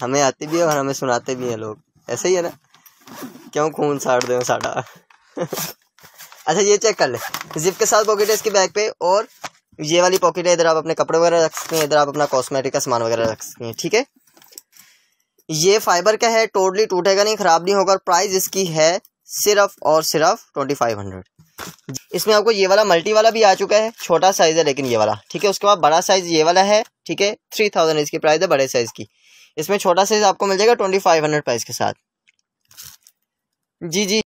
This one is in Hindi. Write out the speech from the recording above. हमें आती भी है और हमें सुनाते भी हैं लोग, ऐसे ही है ना, क्यों खून साड़ दे साड़ा। अच्छा ये चेक कर ले, जिप के साथ पॉकेट है इसके बैग पे, और ये वाली पॉकेट है, इधर आप अपने कपड़े वगैरह रख सकते हैं, इधर आप अपना कॉस्मेटिक का सामान वगैरह रख सकते हैं, ठीक है। ये फाइबर का है, टोटली टूटेगा नहीं, खराब नहीं होगा, और प्राइस इसकी है सिर्फ और सिर्फ 2500। इसमें आपको ये वाला मल्टी वाला भी आ चुका है, छोटा साइज है लेकिन ये वाला, ठीक है। उसके बाद बड़ा साइज ये वाला है, ठीक है, 3000 इसकी प्राइस है बड़े साइज की। इसमें छोटा साइज आपको मिल जाएगा 2500 प्राइस के साथ। जी।